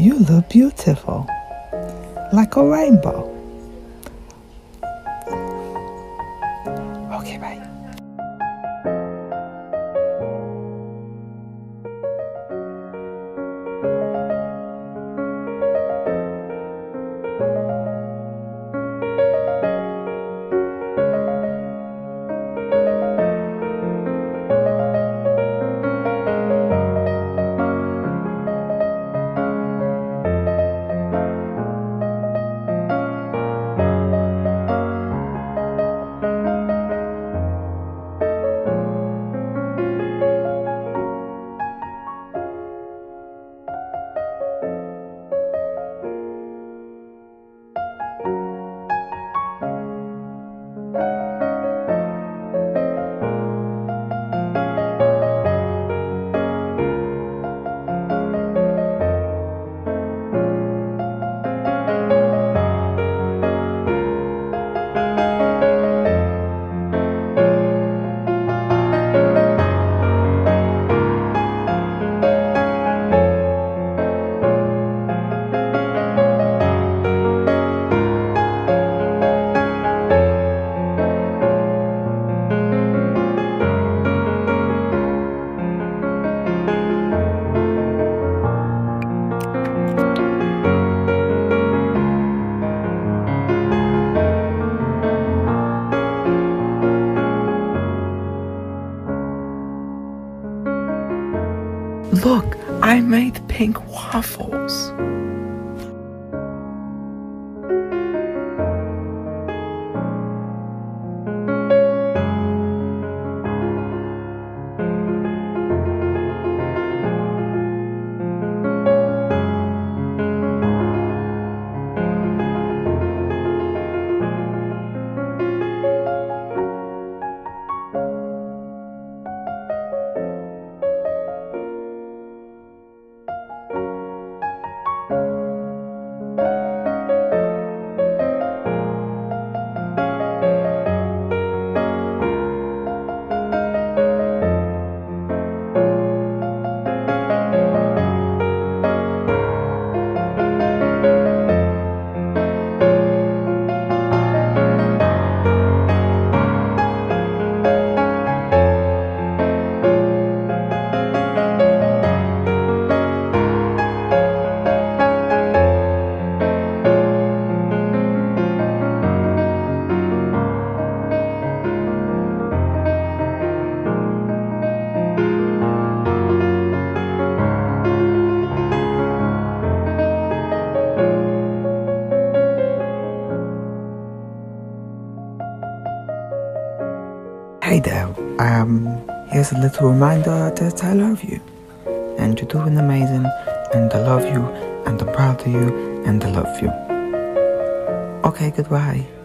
You look beautiful, like a rainbow. Okay, bye. Look, I made pink waffles. Hey there, here's a little reminder that I love you, and you're doing amazing, and I love you, and I'm proud of you, and I love you. Okay, goodbye.